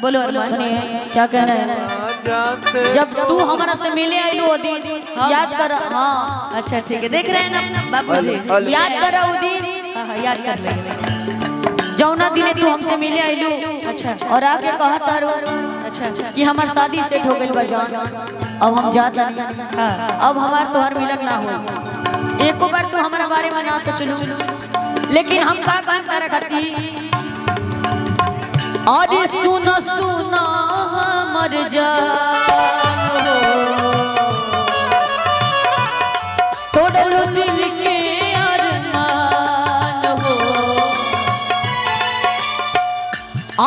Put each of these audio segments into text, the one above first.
बोलो क्या कह रहे हैं, जब तू हमारा से मिले आई उदी याद कर। हाँ अच्छा ठीक है, देख रहे हैं ना बाबू जी, याद कर उदी, याद कर लेंगे जौना दिने तू हमसे मिले आईलू। अच्छा और आगे कहा तारू अच्छा कि हमार शादी सेट हो गई बजान, अब हम जाता अब हमार तोहर मिलन ना हो, एको बार तू हमारा बारे में ना सोचलू, लेकिन हम का काम कर खाती। अरे सुना सुना मर जानो तोड़लो दिल के अरमान हो,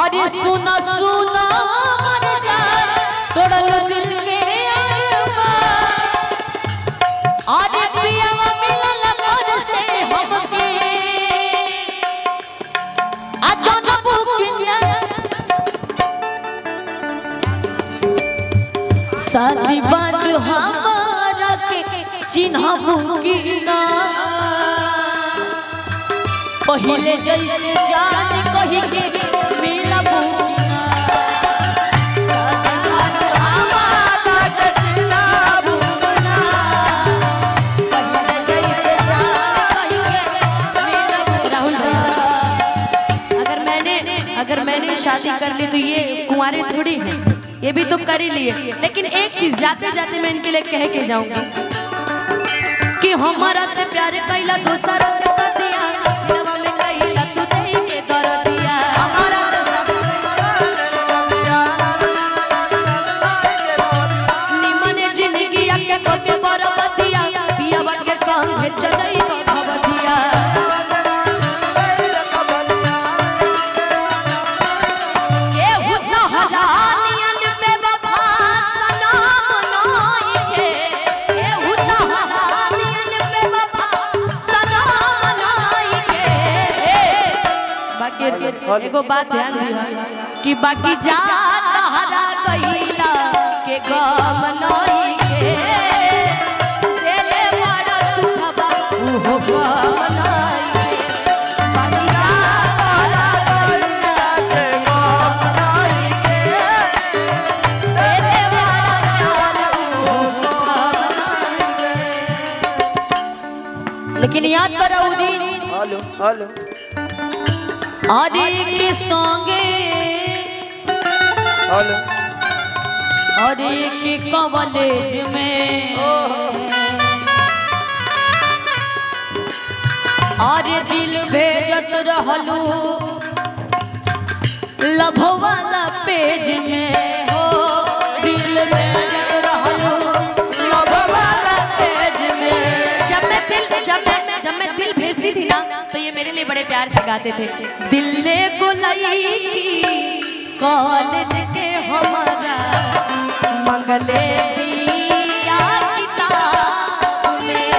अरे सुना सुना मर जा तोड़लो दिल के अरमान, अरे पिया मिलल मन से हमके अजन बुकिन शादी बात हमारा के चिन्हा बुकिना, पहले जैसे जान कही के मिला बुकिना, शादी बात हमारा के चिन्हा बुकिना, पहले जैसे जान कही के मिला बुकिना। अगर मैंने शादी कर ली तो ये कुंवारे थोड़ी हैं, ये भी तो कर ही लिए। लेकिन एक चीज जाते जाते मैं इनके लिए कह के जाऊंगा कि हमारा से प्यार कैला दूसरा से सतिया, दिलवा में कैला तू दही के दरदिया, हमारा से निमन जिंदगी के कोते बरबतिया, पिया बन के संग चलई भवतिया, ये उतना हरा एगो बात ध्यान दिया कि बाकी जाता हरा कैला के गम नहीं के तेरे बड़ा सुखबा हो गम नहीं। लेकिन याद करो जी, हेलो हेलो हरे के संगे हरे के कॉलेज में हरे दिल भेजत रहलू लभ वाला पेज में, हो दिल भेजत रहलू लभ वाला पेज में। जब मैं दिल भेजती थी ना तो ये मेरे लिए बड़े प्यार से गाते थे, दिल ने गोलाई की कॉलेज के हमारा मंगले दिया किताब में,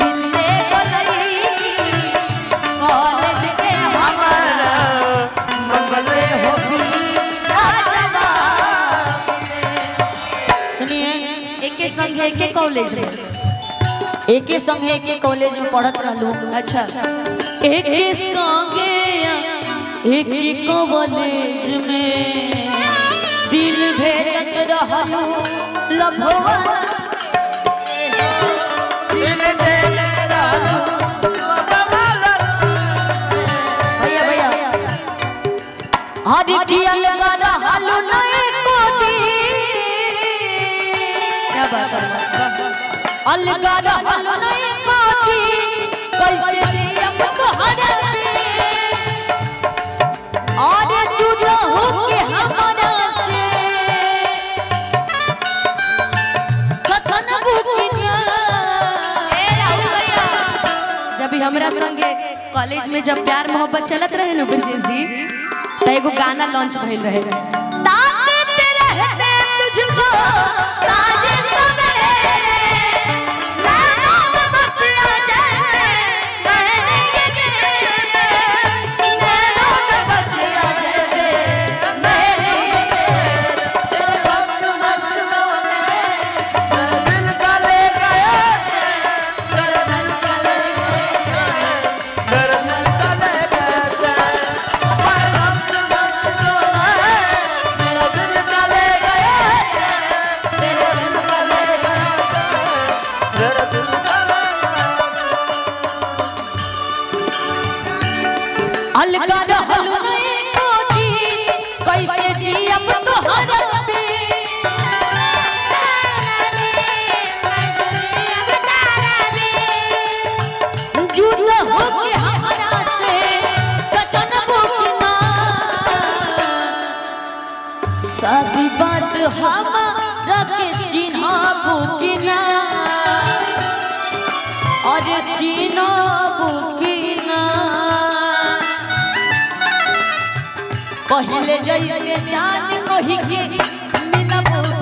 दिल ने गोलाई की कॉलेज के हमारा मंगले हो दिया जवाब। सुनिए एक संग एक कॉलेज में एके संगे एके कॉलेज में पढ़त रहलू। अच्छा एके संगे एके कॉलेज में दिल भेजत रहलू लभवा, दिल भेजत रहलू भैया भैया हरि की अलगा रहलू नहीं को दी। क्या बात है, अलगा रहलू नहीं कोती कैसे दियम तोहरा पे, और जुदा होके हमारा से छछन बुकिना। ए राहु भैया जब भी हमरा संगे कॉलेज में जब प्यार मोहब्बत चलत रहे न गुंजी जी, त एगो गाना लॉन्च भइल रहे, ताकत रहते तुझको साजन में सारी बात हमारा के चिन्हबू कि ना, और चिन्हबू कि ना पहले जइसे जान कहि के मिलबू।